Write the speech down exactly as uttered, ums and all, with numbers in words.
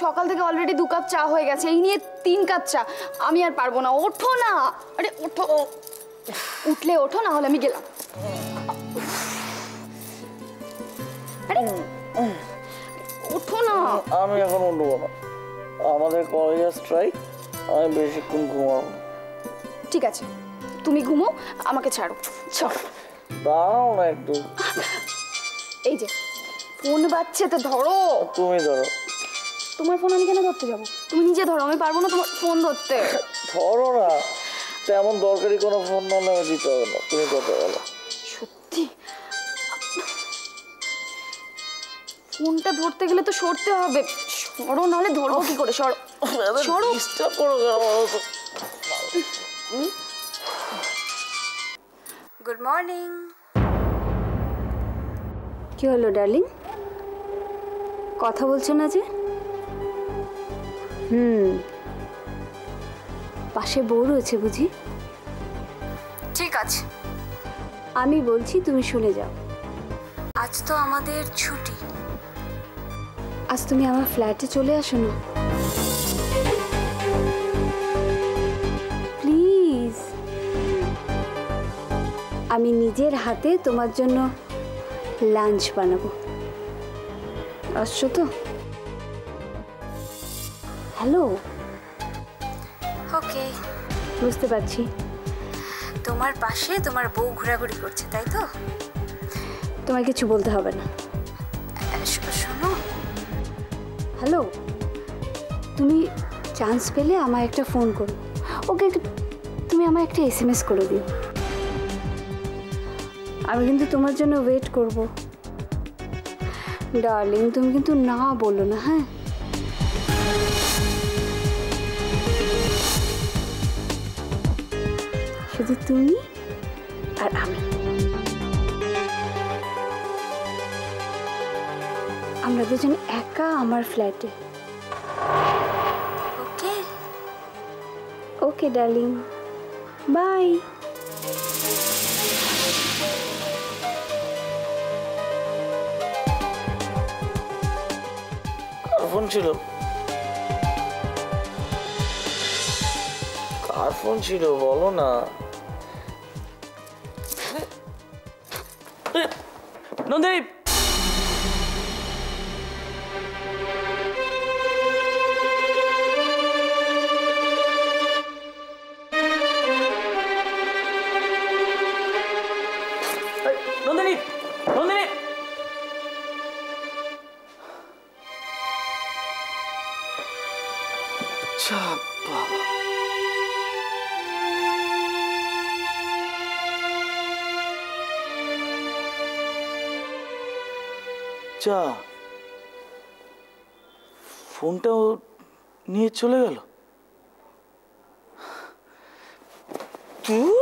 সকাল থেকে অলরেডি দু কাপ চা হয়ে গেছে, এই নিয়ে তিন কাপ চা। আমি আর পারবো না, ওঠো না। আরে ওঠো, উঠলে ওঠো, না হলে আমি গেলাম। আরে ওঠো না, আমি এখন উঠবো না। আমাদের কলেজের স্ট্রাইক, আমি বেশিক্ষণ ঘুমাবো। ঠিক আছে, তুমি ঘুমো, আমাকে ছাড়ো। ছাড়ো, দাঁড়াও না একটু। এই যে ফোন বাজছে, তো ধরো। তুমি ধরো। তোমার ফোন আমি কেন ধরতে যাবো? তুমি নিজে ধরো, আমি পারবো না তোমার ফোন ধরতে। ধরো না, তেমন দরকারি কোনো ফোন না হলে দিতে হবে না। তুমি কথা বলো। সত্যি ফোনটা ধরতে গেলে তো সরতে হবে। সরো, নাহলে ধরবো কি করে? সরো সরো। Good morning. কি হলো ডার্লিং, কথা বলছো না যে? হুম, পাশে বউ রয়েছে বুঝি। ঠিক আছে, আমি বলছি তুমি শুনে যাও। আজ তো আমাদের ছুটি, আজ তুমি আমার ফ্ল্যাটে চলে আসো না প্লিজ। আমি নিজের হাতে তোমার জন্য লাঞ্চ বানাবো, আসছো তো? হ্যালো। ওকে, বুঝতে পারছি। তোমার পাশে তোমার বউ ঘোরাঘুরি করছে, তাই তো? তোমায় কিছু বলতে হবে না। শোনো, হ্যালো, তুমি চান্স পেলে আমায় একটা ফোন করো। ওকে, তুমি আমায় একটা এস এম এস করে দিও। আমি কিন্তু তোমার জন্য ওয়েট করব। ডার্লিং, তুমি কিন্তু না বলো না। হ্যাঁ, শুধু তুমি আর আমি, আমরা দুজন একা আমার ফ্ল্যাটে। Okay okay darling, bye. Phone ছিল, কার ফোন ছিল বলো না। নন্দীপ, চা ফোনটাও নিয়ে চলে গেল। তুই